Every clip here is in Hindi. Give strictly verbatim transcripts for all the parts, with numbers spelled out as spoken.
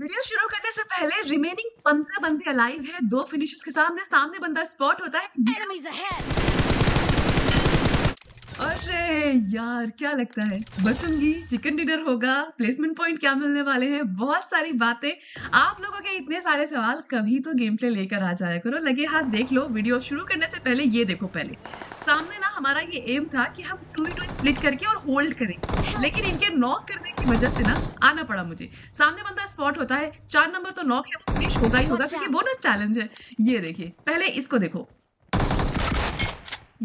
वीडियो शुरू करने से पहले रिमेनिंग पंद्रह बंदे अलाइव है, दो फिनिशर्स के सामने सामने बंदा स्पॉट होता है। अरे यार क्या लगता है, बचूंगी, चिकन डिनर होगा, प्लेसमेंट पॉइंट क्या मिलने वाले हैं, बहुत सारी बातें। आप लोगों के इतने सारे सवाल, कभी तो गेम प्ले लेकर आ जाया करो। लगे हाथ देख लो। वीडियो शुरू करने से पहले ये देखो, पहले सामने ना हमारा ये एम था कि हम टू टू स्प्लिट करके और होल्ड करें, लेकिन इनके नॉक करने की वजह से ना आना पड़ा मुझे। सामने बंदा स्पॉट होता है, चार नंबर तो नॉक है, वो फिनिश होगा ही होगा क्योंकि बोनस चैलेंज है। ये देखिए, पहले इसको देखो।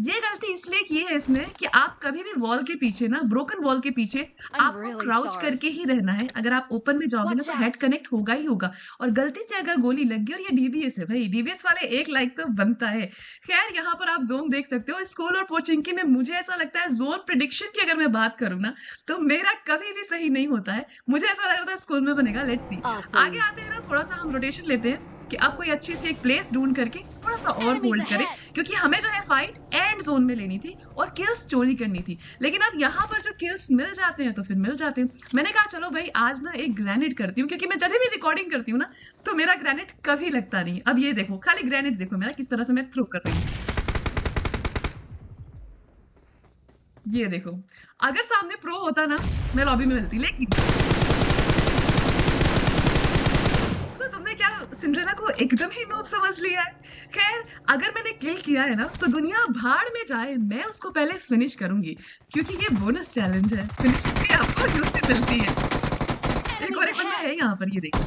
ये गलती इसलिए की है इसने कि आप कभी भी वॉल के पीछे ना, ब्रोकन वॉल के पीछे आपको really क्राउच करके ही रहना है। अगर आप ओपन में जाओगे ना तो हेड कनेक्ट होगा ही होगा, और गलती से अगर गोली लग गई, और ये डीबीएस है भाई, डीबीएस वाले एक लाइक तो बनता है। खैर यहाँ पर आप जोन देख सकते हो। स्कूल और पोचिंकी में मुझे ऐसा लगता है, जोन प्रिडिक्शन की अगर मैं बात करूँ ना तो मेरा कभी भी सही नहीं होता है। मुझे ऐसा लग रहा था स्कूल में बनेगा। लेट्स सी, आगे आते हैं ना, थोड़ा सा हम रोटेशन लेते हैं कि आप कोई अच्छी सी एक प्लेस ढूंढ करके थोड़ा सा और होल्ड करें, क्योंकि हमें जो है फाइट एंड जोन में लेनी थी और किल्स चोरी करनी थी। लेकिन अब यहाँ पर जो किल्स मिल जाते हैं तो फिर मिल जाते हैं। मैंने कहा चलो भाई आज ना एक ग्रेनेड करती हूँ, क्योंकि मैं जब भी रिकॉर्डिंग करती हूँ ना तो मेरा ग्रेनेड कभी लगता नहीं। अब ये देखो, खाली ग्रेनेड देखो मेरा किस तरह से मैं थ्रो कर रही हूँ। ये देखो, अगर सामने प्रो होता ना मैं लॉबी में मिलती, लेकिन सिंड्रेला को एकदम ही नोब समझ लिया है। खैर अगर मैंने किल किया है ना तो दुनिया भाड़ में जाए, मैं उसको पहले फिनिश करूंगी, क्योंकि ये बोनस चैलेंज है। फिनिश भी आपको यूसी मिलती है। एक और एक बंदा है यहाँ पर, ये देखिए।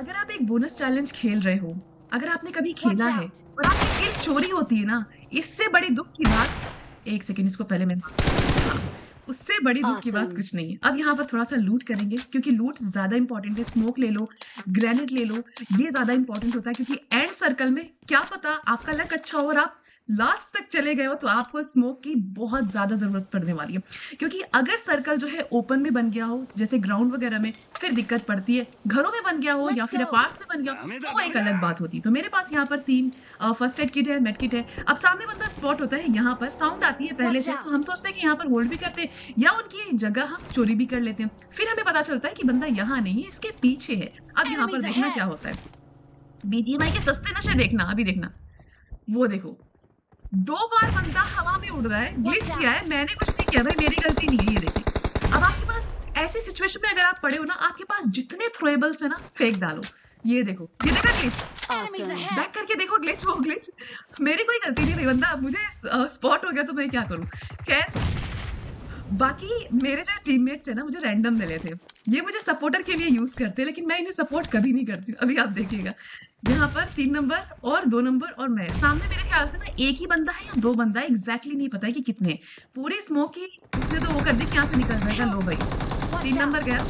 अगर आप एक बोनस चैलेंज खेल रहे हो, अगर आपने कभी खेला है और आपकी किल चोरी होती है ना, इससे बड़ी दुख की बात, एक सेकेंड इसको पहले मैं, उससे बड़ी दुख awesome. की बात कुछ नहीं है। अब यहाँ पर थोड़ा सा लूट करेंगे, क्योंकि लूट ज्यादा इंपॉर्टेंट है। स्मोक ले लो, ग्रेनेड ले लो, ये ज्यादा इंपॉर्टेंट होता है, क्योंकि एंड सर्कल में क्या पता आपका लक अच्छा हो और आप लास्ट तक चले गए हो तो आपको स्मोक की बहुत ज्यादा जरूरत पड़ने वाली है। क्योंकि अगर सर्कल जो है ओपन में बन गया हो, जैसे ग्राउंड वगैरह में, फिर दिक्कत पड़ती है। घरों में बन गया हो Let's या फिर अपार्ट्स में बन गया हो तो वो एक अलग बात होती है। तो मेरे पास यहाँ पर तीन फर्स्ट एड किट है, मेड किट है। अब सामने बंदा स्पॉट होता है, यहाँ पर साउंड आती है पहले से, तो हम सोचते हैं कि यहाँ पर होल्ड भी करते हैं या उनकी जगह हम चोरी भी कर लेते हैं। फिर हमें पता चलता है कि बंदा यहाँ नहीं है, इसके पीछे है। अब यहाँ पर देखना क्या होता है, बीजीएमआई के सस्ते नशे देखना। अभी देखना, वो देखो दो बार बंदा हवा में उड़ रहा है। ग्लिच किया है मैंने, कुछ नहीं किया भाई, मेरी गलती नहीं है। ये देखिए, अब आपके पास ऐसी सिचुएशन में अगर आप पड़े हो ना, आपके पास जितने थ्रोएबल्स है ना फेंक डालो। ये देखो, ये देखा ग्लिच, बैक करके देखो ग्लिच, वो ग्लिच, मेरी कोई गलती नहीं, नहीं बंदा मुझे स्पॉट हो गया तो मैं क्या करूँ। खैर बाकी मेरे जो टीममेट्स है ना, मुझे रैंडम मिले थे, ये मुझे सपोर्टर के लिए यूज करते हैं, लेकिन मैं इन्हें सपोर्ट कभी नहीं करती हूँ। अभी आप देखिएगा, यहाँ पर तीन नंबर और दो नंबर और मैं, सामने मेरे ख्याल से ना एक ही बंदा है या दो बंदा है, एग्जैक्टली नहीं पता है कि कितने। पूरी स्मोक ही उसने तो वो कर दी कि यहाँ से निकल जाएगा। लो भाई, तीन नंबर गया।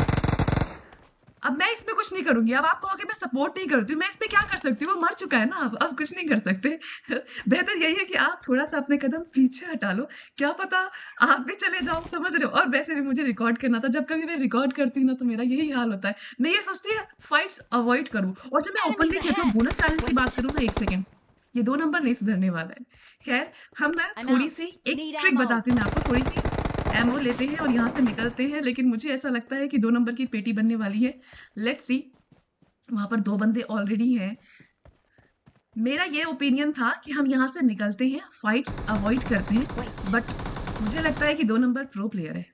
अब मैं इसमें कुछ नहीं करूंगी। अब आप कहोगे मैं सपोर्ट नहीं करती हूँ, मैं इसमें क्या कर सकती हूँ, वो मर चुका है ना, अब अब कुछ नहीं कर सकते। बेहतर यही है कि आप थोड़ा सा अपने कदम पीछे हटा लो, क्या पता आप भी चले जाओ, समझ रहे हो। और वैसे भी मुझे रिकॉर्ड करना था, जब कभी मैं रिकॉर्ड करती हूँ ना तो मेरा यही हाल होता है, मैं ये सोचती हूँ फाइट्स अवॉइड करूँ। और जब मैं ओपनली कहती हूँ बोनस चैलेंज की बात करूँ ना, एक सेकेंड, ये दो नंबर नहीं सुधरने वाला है। खैर हम ना थोड़ी सी एक ट्रिक बताती हूँ आपको, थोड़ी सी एमओ लेते हैं और यहाँ से निकलते हैं, लेकिन मुझे ऐसा लगता है कि दो नंबर की पेटी बनने वाली है। लेट्स सी, वहाँ पर दो बंदे ऑलरेडी हैं। मेरा ये ओपिनियन था कि हम यहाँ से निकलते हैं, फाइट्स अवॉइड करते हैं, बट मुझे लगता है कि दो नंबर प्रो प्लेयर है,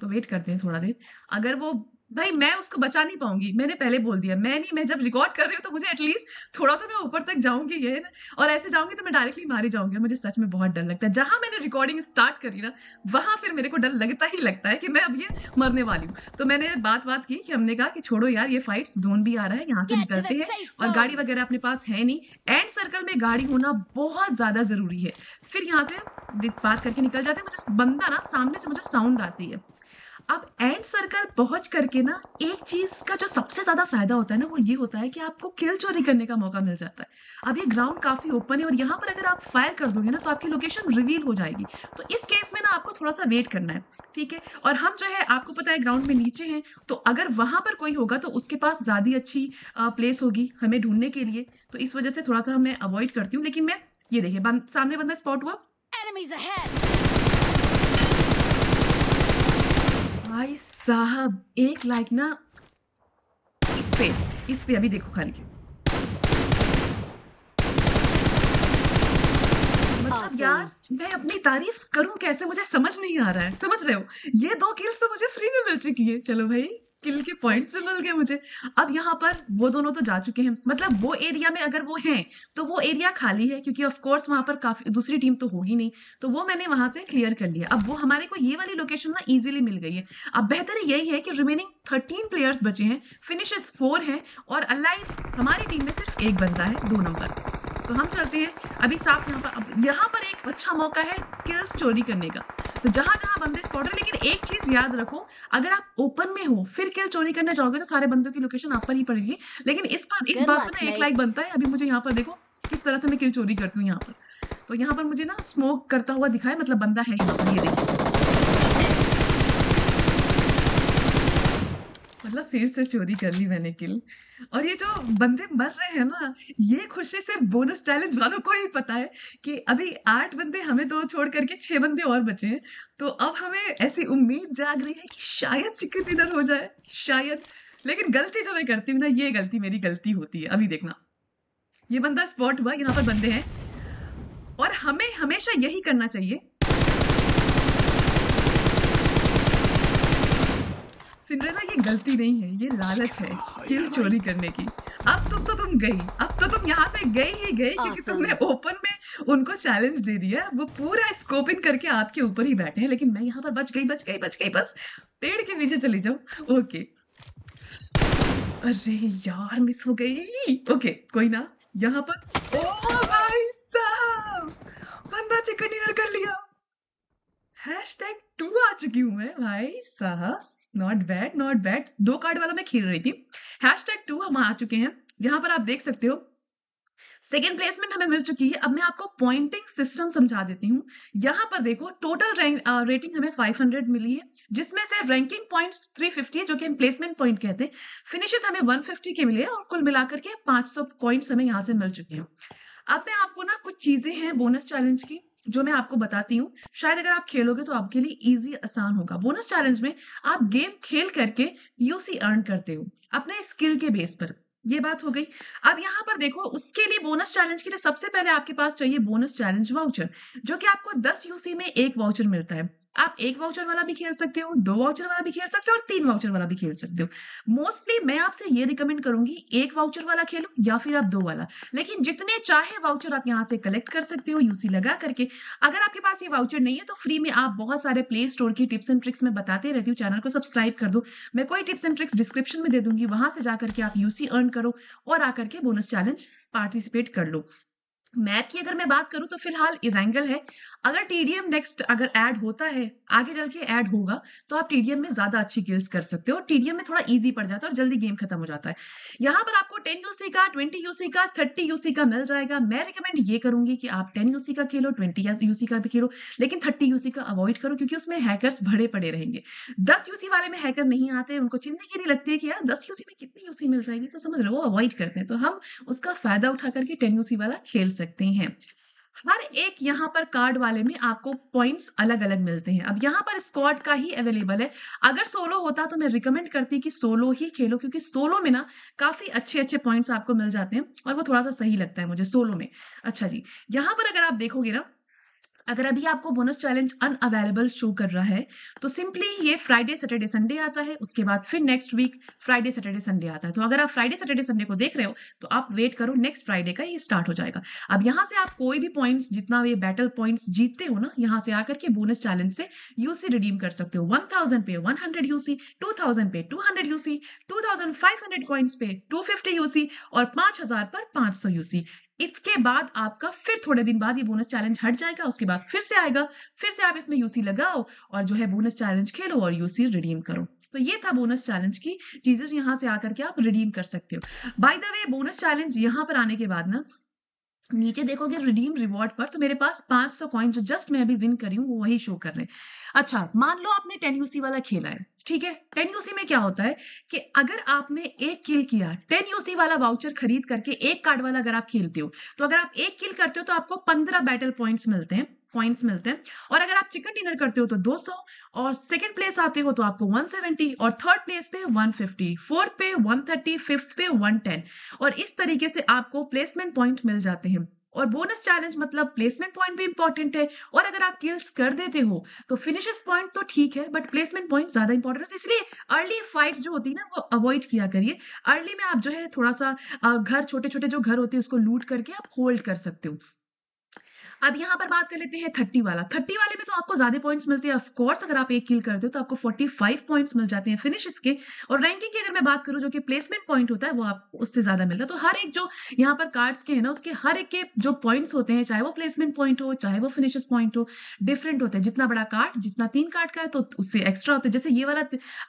तो वेट करते हैं थोड़ा देर। अगर वो, भाई मैं उसको बचा नहीं पाऊंगी, मैंने पहले बोल दिया। मैं नहीं, मैं जब रिकॉर्ड कर रही हूँ तो मुझे एटलीस्ट थोड़ा तो मैं ऊपर तक जाऊंगी, ये है ना, और ऐसे जाऊंगी तो मैं डायरेक्टली मारी जाऊंगी। मुझे सच में बहुत डर लगता है, जहां मैंने रिकॉर्डिंग स्टार्ट करी ना वहां फिर मेरे को डर लगता ही लगता है कि मैं अब ये मरने वाली हूँ। तो मैंने बात बात की कि हमने कहा कि छोड़ो यार ये फाइट्स, जोन भी आ रहा है, यहाँ से निकलते हैं, और गाड़ी वगैरह अपने पास है नहीं, एंड सर्कल में गाड़ी होना बहुत ज्यादा जरूरी है। फिर यहाँ से बात करके निकल जाते हैं। मुझे बंदा ना सामने से, मुझे साउंड आती है। अब एंड सर्कल पहुंच करके ना एक चीज का जो सबसे ज्यादा फायदा होता है ना, वो ये होता है कि आपको किल चोरी करने का मौका मिल जाता है। अब ये ग्राउंड काफी ओपन है और यहाँ पर अगर आप फायर कर दोगे ना तो आपकी लोकेशन रिवील हो जाएगी, तो इस केस में ना आपको थोड़ा सा वेट करना है, ठीक है। और हम जो है, आपको पता है ग्राउंड में नीचे हैं, तो अगर वहां पर कोई होगा तो उसके पास ज्यादा अच्छी प्लेस होगी हमें ढूंढने के लिए, तो इस वजह से थोड़ा सा मैं अवॉइड करती हूँ। लेकिन मैं ये देखिए, सामने बंदा स्पॉट हुआ, भाई साहब एक लाइक ना इस पे इस पे अभी देखो खाली क्यों मतलब यार मैं अपनी तारीफ करूं कैसे मुझे समझ नहीं आ रहा है। समझ रहे हो ये दो किल्स तो मुझे फ्री में मिल चुकी है। चलो भाई किल के पॉइंट्स भी मिल गए मुझे। अब यहाँ पर वो दोनों तो जा चुके हैं मतलब वो एरिया में अगर वो हैं तो वो एरिया खाली है क्योंकि ऑफ कोर्स वहाँ पर काफी दूसरी टीम तो होगी नहीं तो वो मैंने वहाँ से क्लियर कर लिया। अब वो हमारे को ये वाली लोकेशन ना इजीली मिल गई है। अब बेहतर यही है कि रिमेनिंग थर्टीन प्लेयर्स बचे हैं फिनिशेस फोर हैं और अलाइव हमारी टीम में सिर्फ एक बंदा है दो नंबर। तो हम चलते हैं अभी साफ यहाँ पर। अब यहाँ पर एक अच्छा मौका है किल्स चोरी करने का तो जहाँ जहाँ बंदे स्पॉट है लेकिन एक चीज़ याद रखो अगर आप ओपन में हो फिर किल चोरी करने जाओगे तो सारे बंदों की लोकेशन आप पर ही पड़ेगी। लेकिन इस पर इस बात पर ना एक लाइक बनता है। अभी मुझे यहाँ पर देखो किस तरह से मैं किल चोरी करती हूँ। यहाँ पर तो यहाँ पर मुझे ना स्मोक करता हुआ दिखा है मतलब बंदा है यहाँ पर ये देखो मतलब फिर से चोरी कर ली मैंने किल। और ये जो बंदे मर रहे हैं ना ये खुशी सिर्फ बोनस चैलेंज वालों को ही पता है कि अभी आठ बंदे हमें दो छोड़ करके छह बंदे और बचे हैं तो अब हमें ऐसी उम्मीद जाग रही है कि शायद चिकन डिनर हो जाए शायद। लेकिन गलती जो मैं करती हूँ ना ये गलती मेरी गलती होती है। अभी देखना ये बंदा स्पॉट हुआ यहाँ पर बंदे हैं और हमें हमेशा यही करना चाहिए। सिंड्रेला ये गलती नहीं है ये लालच है किल चोरी करने की। अब तुम तो तुम गई अब तो तुम यहाँ से गई ही गई क्योंकि तुमने ओपन में उनको चैलेंज दे दिया। वो पूरा स्कोप इन करके आपके ऊपर ही बैठे हैं लेकिन मैं यहाँ पर बच गई बच गई बच गई बस पेड़ के पीछे चली जाऊँ। ओके अरे यार मिस हो गई। ओके कोई ना यहाँ पर ओ भाई साहब बंदा चिकन डिनर कर लिया। हैश टैग टू आ चुकी हूँ मैं भाई साहब नॉट बैड नॉट बैड। दो कार्ड वाला मैं खेल रही थी। हैश टैग टू हम आ चुके हैं। यहाँ पर आप देख सकते हो सेकेंड प्लेसमेंट हमें मिल चुकी है। अब मैं आपको पॉइंटिंग सिस्टम समझा देती हूँ। यहाँ पर देखो टोटल रेटिंग हमें पाँच सौ मिली है जिसमें से रैंकिंग पॉइंट्स तीन सौ पचास है जो कि हम प्लेसमेंट पॉइंट कहते हैं। फिनिशेस हमें एक सौ पचास के मिले और कुल मिलाकर के पाँच सौ पॉइंट्स हमें यहाँ से मिल चुके हैं। अब मैं आपको ना कुछ चीजें हैं बोनस चैलेंज की जो मैं आपको बताती हूँ शायद अगर आप खेलोगे तो आपके लिए इजी आसान होगा। बोनस चैलेंज में आप गेम खेल करके यूसी अर्न करते हो अपने स्किल के बेस पर। ये बात हो गई। अब यहाँ पर देखो उसके लिए बोनस चैलेंज के लिए सबसे पहले आपके पास चाहिए बोनस चैलेंज वाउचर जो कि आपको दस यूसी में एक वाउचर मिलता है। आप एक वाउचर वाला भी खेल सकते हो दो वाउचर वाला भी खेल सकते हो और तीन वाउचर वाला भी खेल सकते हो। मोस्टली मैं आपसे ये रिकमेंड करूंगी एक वाउचर वाला खेलो या फिर आप दो वाला। लेकिन जितने चाहे वाउचर आप यहाँ से कलेक्ट कर सकते हो यूसी लगा करके। अगर आपके पास ये वाउचर नहीं है तो फ्री में आप बहुत सारे प्ले स्टोर की टिप्स एंड ट्रिक्स में बताते रहती हूँ। चैनल को सब्सक्राइब कर दो। मैं कोई टिप्स एंड ट्रिक्स डिस्क्रिप्शन में दे दूंगी वहां से जाकर के आप यूसी अर्न करो और आकर के बोनस चैलेंज पार्टिसिपेट कर लो। मैप की अगर मैं बात करूं तो फिलहाल इरेंगल है। अगर टीडीएम नेक्स्ट अगर ऐड होता है आगे चल के ऐड होगा तो आप टीडीएम में ज्यादा अच्छी किल्स कर सकते हो। टीडीएम में थोड़ा इजी पड़ जाता है और जल्दी गेम खत्म हो जाता है। यहाँ पर आपको टेन यूसी का ट्वेंटी यूसी का थर्टी यूसी का मिल जाएगा। मैं रिकमेंड ये करूंगी कि आप टेन यूसी का खेलो ट्वेंटी यूसी का भी खेलो लेकिन थर्टी यूसी का अवॉइड करो क्योंकि उसमें हैकर्स भरे पड़े रहेंगे। दस यूसी वाले में हैकर नहीं आते उनको चिंतागिरी लगती है कि यार दस यूसी में कितनी यूसी मिल जाएगी तो समझ लो वो अवॉइड करते हैं। तो हम उसका फायदा उठा करके टेन यूसी वाला खेल सकते हैं। हर एक यहाँ पर कार्ड वाले में आपको पॉइंट्स अलग अलग मिलते हैं। अब यहाँ पर स्क्वाड का ही अवेलेबल है। अगर सोलो होता तो मैं रिकमेंड करती कि सोलो ही खेलो क्योंकि सोलो में ना काफी अच्छे अच्छे पॉइंट्स आपको मिल जाते हैं और वो थोड़ा सा सही लगता है मुझे सोलो में। अच्छा जी यहाँ पर अगर आप देखोगे ना अगर अभी आपको bonus challenge unavailable show कर रहा है तो सिंपली ये फ्राइडे सैटरडे संडे आता है उसके बाद फिर next week Friday Saturday Sunday आता है। तो अगर आप फ्राइडे सैटरडे संडे को देख रहे हो तो आप वेट करो नेक्स्ट फ्राइडे का ये स्टार्ट हो जाएगा। अब यहाँ से आप कोई भी पॉइंट्स जितना ये बैटल पॉइंट्स जीतते हो ना यहाँ से आकर के बोनस चैलेंज से यूसी रिडीम कर सकते हो। वन थाउजेंड पे one hundred UC two thousand पे two hundred UC two thousand five hundred coins पे टू फिफ्टी यूसी और पाँच हजार पर पाँच सौ यूसी। इसके बाद आपका फिर थोड़े दिन बाद ये बोनस चैलेंज हट जाएगा उसके बाद फिर से आएगा फिर से आप इसमें यूसी लगाओ और जो है बोनस चैलेंज खेलो और यूसी रिडीम करो। तो ये था बोनस चैलेंज की चीजें यहाँ से आकर के आप रिडीम कर सकते हो। By the way bonus challenge यहाँ पर आने के बाद ना नीचे देखोगे रिडीम रिवॉर्ड पर तो मेरे पास पाँच सौ कॉइन जो जस्ट मैं अभी विन करी हूँ वो वही शो कर रहे हैं। अच्छा मान लो आपने टेन यूसी वाला खेला है ठीक है। टेन यूसी में क्या होता है कि अगर आपने एक किल किया टेन यूसी वाला वाउचर खरीद करके एक कार्ड वाला अगर आप खेलते हो तो अगर आप एक किल करते हो तो आपको पंद्रह बैटल पॉइंट्स मिलते हैं पॉइंट्स मिलते हैं। और अगर आप चिकन डिनर करते हो तो दो सौ, और सेकंड प्लेस आते हो तो आपको एक सौ सत्तर, और थर्ड प्लेस पे एक सौ पचास, फोर्थ पे एक सौ तीस, फिफ्थ पे एक सौ दस, और इस तरीके से आपको प्लेसमेंट पॉइंट मिल जाते हैं। और बोनस चैलेंज मतलब प्लेसमेंट पॉइंट भी इंपॉर्टेंट है, और अगर आप किल्स कर देते हो तो फिनिशेस पॉइंट तो ठीक है, बट प्लेसमेंट पॉइंट ज्यादा इंपॉर्टेंट है। इसलिए अर्ली फाइट्स जो होती है ना वो अवॉइड किया करिए। अर्ली में आप जो है थोड़ा सा घर, छोटे छोटे जो घर होते हैं उसको लूट करके आप होल्ड कर सकते हो। अब यहाँ पर बात कर लेते हैं थर्टी वाला। थर्टी वाले में तो आपको ज्यादा पॉइंट्स मिलते हैं, ऑफ कोर्स अगर आप एक किल करते हो तो आपको पैंतालीस पॉइंट्स मिल जाते हैं फिनिशेस के। और रैंकिंग की अगर मैं बात करूँ जो कि प्लेसमेंट पॉइंट होता है वो आप उससे ज्यादा मिलता है। तो हर एक जो यहाँ पर कार्ड्स के हैं ना उसके हर एक के जो पॉइंट्स होते हैं, चाहे वो प्लेसमेंट पॉइंट हो चाहे वो फिनिशेस पॉइंट हो, डिफरेंट होते हैं। जितना बड़ा कार्ड, जितना तीन कार्ड का है तो उससे एक्स्ट्रा होता है। जैसे ये वाला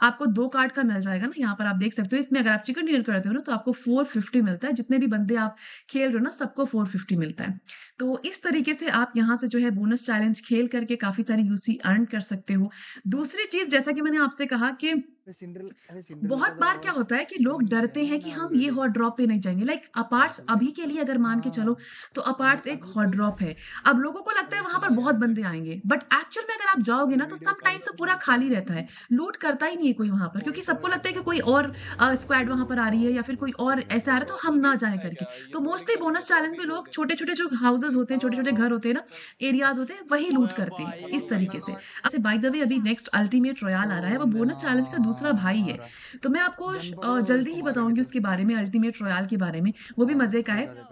आपको दो कार्ड का मिल जाएगा ना, यहाँ पर आप देख सकते हो। इसमें अगर आप चिकन डिनर करते हो ना तो आपको फोर फिफ्टी मिलता है, जितने भी बंदे आप खेल रहे हो ना सबको फोर फिफ्टी मिलता है। तो इस तरीके से आप यहाँ से जो है बोनस चैलेंज खेल करके काफी सारी यूसी अर्न कर सकते हो। दूसरी चीज जैसा कि मैंने आपसे कहा कि बहुत बार क्या होता है कि लोग डरते हैं कि हम ये हॉट ड्रॉप पे नहीं जाएंगे। लाइक अपार्ट्स अभी के लिए अगर मान के चलो तो अपार्ट्स एक हॉट ड्रॉप है। अब लोगों को लगता है वहां पर बहुत बंदे आएंगे, बट एक्चुअल में अगर आप जाओगे ना तो समटाइम्स तो पूरा खाली रहता है, लूट करता ही नहीं है कोई वहां पर, क्योंकि सबको लगता है कि कोई और स्क्वाड वहां पर आ रही है या फिर कोई और ऐसे आ रहा है तो हम ना जाए करके। तो मोस्टली बोनस चैलेंज में लोग छोटे छोटे जो हाउसेज होते हैं, छोटे छोटे घर होते हैं ना, एरियाज होते हैं, वही लूट करते हैं इस तरीके से। अच्छा बाय द वे अभी नेक्स्ट अल्टीमेट रॉयल आ रहा है, वो बोनस चैलेंज का दूसरा भाई है, तो मैं आपको जल्दी ही बताऊंगी उसके बारे में, अल्टीमेट रॉयल के बारे में, वो भी मजे का है।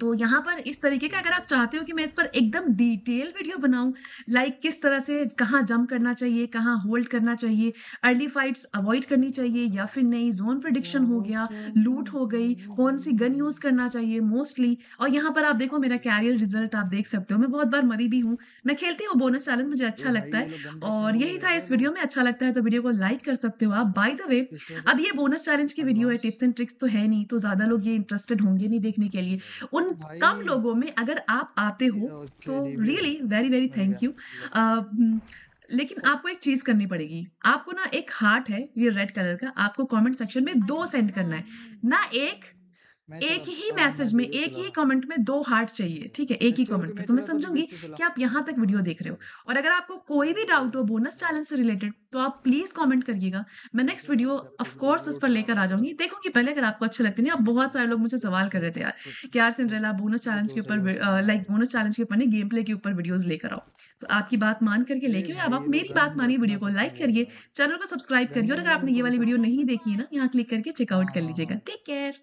तो यहाँ पर इस तरीके का अगर आप चाहते हो कि मैं इस पर एकदम डिटेल वीडियो बनाऊं, लाइक किस तरह से कहाँ जंप करना चाहिए, कहाँ होल्ड करना चाहिए, अर्ली फाइट्स अवॉइड करनी चाहिए या फिर नहीं, जोन प्रेडिक्शन हो गया, लूट हो गई, कौन सी गन यूज करना चाहिए मोस्टली। और यहाँ पर आप देखो मेरा कैरियर रिजल्ट आप देख सकते हो, मैं बहुत बार मरी भी हूँ, मैं खेलती हूँ बोनस चैलेंज, मुझे अच्छा लगता है। और यही था इस वीडियो में, अच्छा लगता है तो वीडियो को लाइक कर सकते हो आप। बाय द वे अब ये बोनस चैलेंज की वीडियो है, टिप्स एंड ट्रिक्स तो है नहीं, तो ज्यादा लोग ये इंटरेस्टेड होंगे नहीं देखने के लिए। उन कम लोगों में अगर आप आते हो तो really very very thank you. लेकिन आपको एक चीज करनी पड़ेगी, आपको ना एक हार्ट है ये रेड कलर का, आपको कमेंट सेक्शन में दो सेंड करना है ना, एक एक ही मैसेज में, एक ही कमेंट में दो हार्ट चाहिए, ठीक है, एक ही कमेंट में। तो मैं समझूंगी कि आप यहाँ तक वीडियो देख रहे हो। और अगर आपको कोई भी डाउट हो बोनस चैलेंज से रिलेटेड तो आप प्लीज कमेंट करिएगा, मैं नेक्स्ट वीडियो ऑफ कोर्स उस पर लेकर आ जाऊंगी, देखूंगी पहले अगर आपको अच्छे लगते नहीं। आप बहुत सारे लोग मुझे सवाल कर रहे थे यार कि यार सिंड्रेला बोनस चैलेंज के ऊपर, लाइक बोनस चैलेंज के ऊपर नहीं, गेम प्ले के ऊपर वीडियोज लेकर आओ। तो आपकी बात मान करके लेके अब आप मेरी बात मानिए, वीडियो को लाइक करिए, चैनल को सब्सक्राइब करिए, और अगर आपने ये वाली वीडियो नहीं देखी है ना यहाँ क्लिक करके चेकआउट कर लीजिएगा। Take care.